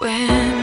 When